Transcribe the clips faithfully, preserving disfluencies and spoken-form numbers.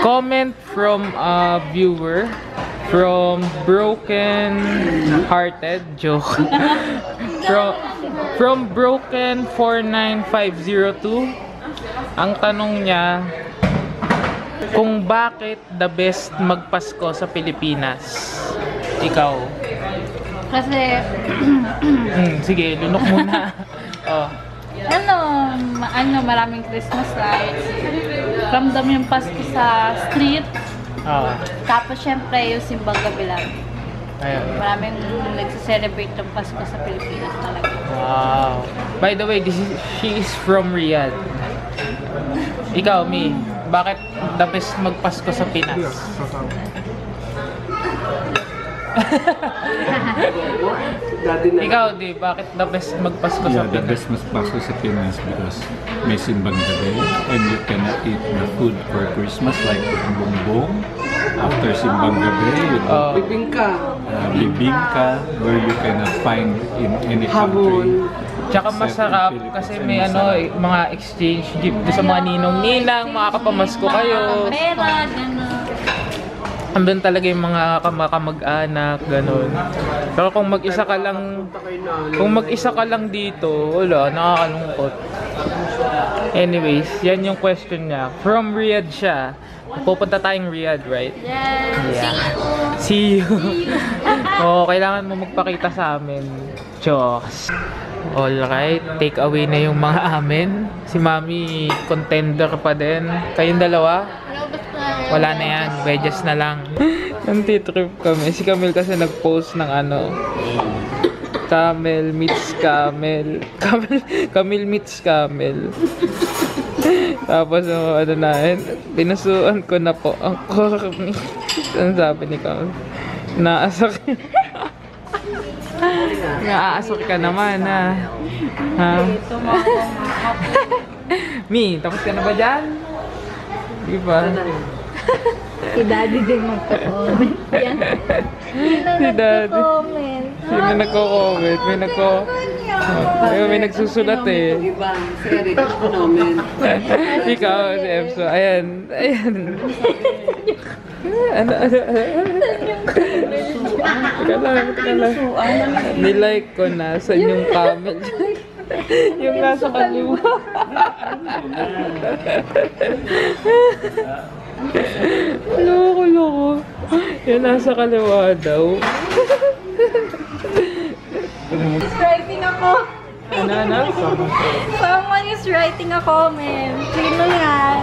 Comment from a viewer from broken hearted joke from from broken four nine five zero two. Ang tanong niya kung bakit the best magpasko sa Pilipinas. Ikaw. Kasi mm, sige, lunok muna. Oh. Ano, ano, maraming Christmas lights. Ramdam yung Pasko sa street. Oo. Tapos syempre yung Simbang Gabi lang. Ayun. Maraming nagse-celebrate ng Pasko sa Pilipinas talaga. Wow. By the way, this is, she is from Riyadh. Ikaw, Mi, bakit the best magpasko sa Pinas? Ikaw, di, bakit the best magpasko yeah, sa Pinas? The best magpasko sa Pinas because may Simbang Gabi and you cannot eat the food for Christmas like Bumbong. After Simbang Gabi, you know, uh, Bibinka. Uh, Bibinka, where you cannot find in any country. Tsaka masarap kasi may ano, mga exchange gift sa mga ninong-ninang, makakapamasko kayo. Pera, andun talaga yung mga kamag-anak, gano'n. Pero kung mag-isa ka lang, kung mag-isa ka lang dito, wala, nakakalungkot. Anyways, yan yung question niya. From Riyadh siya. Pupunta tayong Riyadh, right? Yes! Yeah. See you! See you! Oo, kailangan mo magpakita sa amin. Chos! Alright, take away na yung mga amin. Si Mami, contender pa din. Kayong dalawa? Wala na yan, wedges na lang. Nantitrip kami. Si Camille kasi nag-post ng ano. Camille meets Camille. Camille, Camille meets Camille. Tapos oh, ano na, pinasuan ko na po. Ang corny. Ano sabi ni Camille? Naasok. Naasok ka naman ha. Ha? Mi, tapos ka na ba dyan? Di ba? Si Daddy din magko-comment. Yan. Si Daddy. Sino nagko-comment? May nagko... Ayun, may nagsusulat eh. Si Eric, comment. Ikaw, si Epso. Ayan. Ayan. Ano, ano, ano. Nilike ko na sa inyong comment. Yung nasa kaliwa. Loko, loko. Yung nasa kaliwa daw. He's writing ako. Ano, ano? Someone is writing a comment. Sino yan?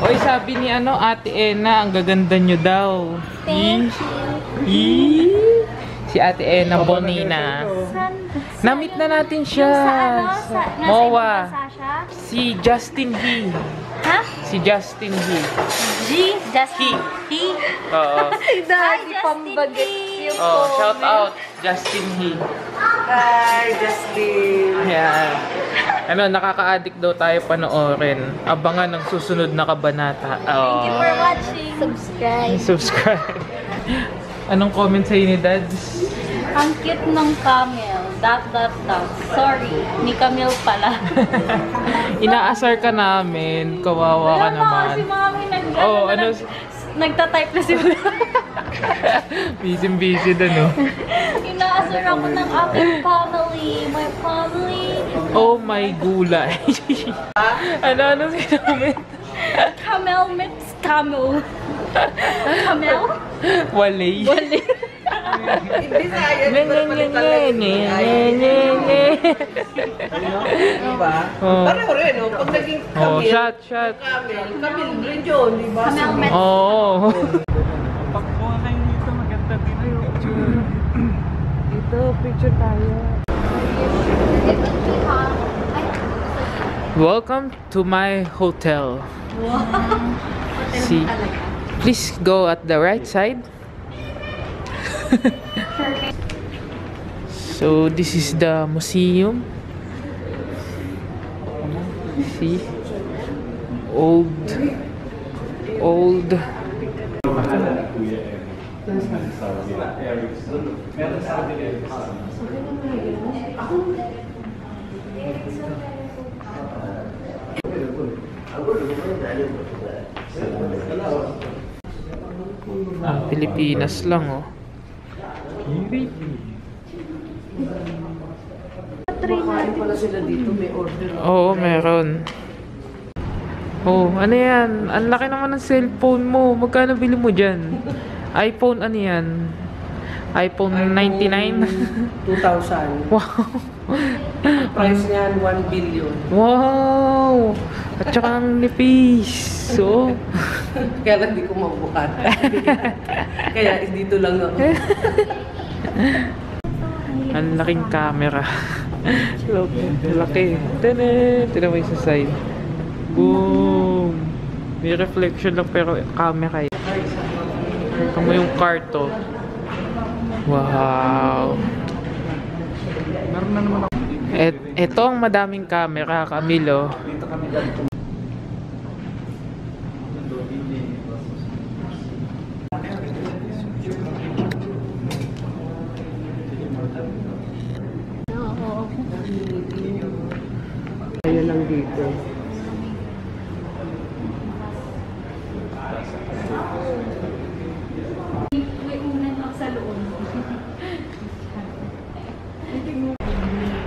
Oy, sabi ni ano, Ate Ena, ang gaganda nyo daw. Thank you. Si Ate Ena Bonina. Namit na natin siya. Sa ano? Sa, Mowa. Si Justin He. Ha? Si Justin He. G? Justin He? Oo. Dahil pambagat yung oh, shout out. Justin He. Hi, Justin. Ayan. Ano, nakaka-addict daw tayo panoorin. Abangan ng susunod na kabanata. Oh. Thank you for watching. Subscribe. Subscribe. Anong comment sa'yo ni Dads? Ang cute ng Camille. Dot, dot, dot. Sorry. Ni Camille pala. Inaasar ka namin. Kawawa ka naman. Wala na si Mami. Oo, ano? Nagtatype na si Mami. Busy-busy dun, no? Inaasar ako ng aking family. My family. Oh my gulay. Ano, ano si comment? Camille meets Camille. Camille? Walay. Walay. Ibisayan ko na palitan ng ay. Diba? Pareho rin, no? Pag naging Camille, shot, shot. Camille, Camille rin yun, diba? Camille. Oo. Pagkuha kayo dito, maganda din yung picture. Dito, picture tayo. Welcome to my hotel. See? Please go at the right side. So this is the museum. See, old, old. Ah, Pilipinas lang oh. Oo, meron. Oh, ano yan? Ang laki naman ng cellphone mo. Magkano bili mo dyan? iPhone ano yan? iPhone ninety-nine? two thousand. Wow. Price niyan one billion. Wow. At saka ang nipis. So, kaya lang di ko mabuhat. Kaya dito lang ako. Ang laking camera. Laki. Tene. Tine mo yung sa side. Boom. May reflection lang pero camera yun. Ito mo yung car to. Wow. Meron na naman ako. Ito ang madaming camera, Camille. Dito kami dito. Ayan lang dito.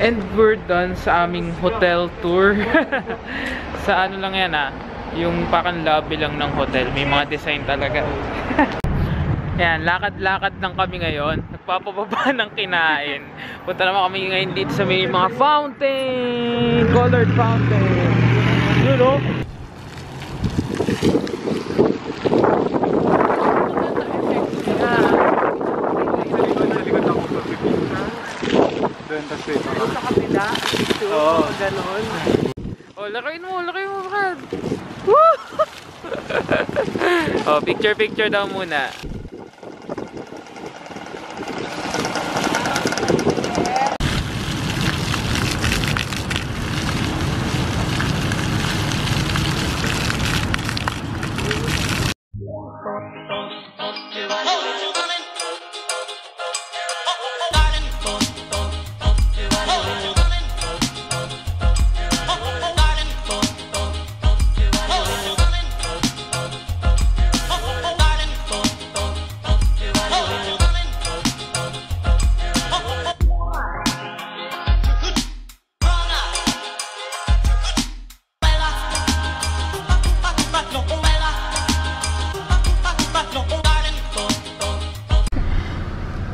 And we're done sa aming hotel tour. Sa ano lang yan ah, yung parang lobby lang ng hotel. May mga design talaga. Yan, lakad-lakad lang kami ngayon. Nagpapababa ng kinain. Punta naman kami ngayon dito sa may mga fountain. Colored fountain. You know? Oo, ganon. Oh, lakayin mo, lakayin mo, Brad. Woo! Oh, picture, picture daw muna.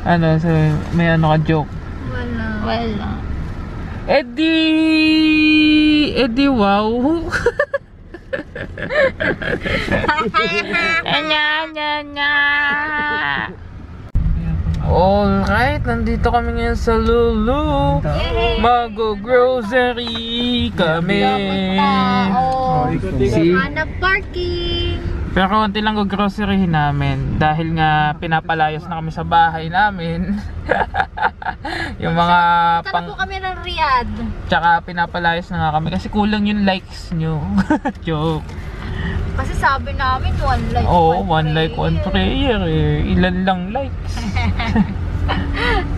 Ano, so may ano ka joke? Wala. Wala. Eddie! Eddie, wow! Alright, nandito kami ngayon sa Lulu. Mag-grocery kami. Hanap parking. Pero konti lang go-groceryhin namin dahil nga pinapalayas na kami sa bahay namin. Yung mga pang... Tara po kami ng Riyadh. Tsaka pinapalayas na nga kami kasi kulang yung likes nyo. Joke. Kasi sabi namin one like, oo, one, one like, one prayer eh. Ilan lang likes.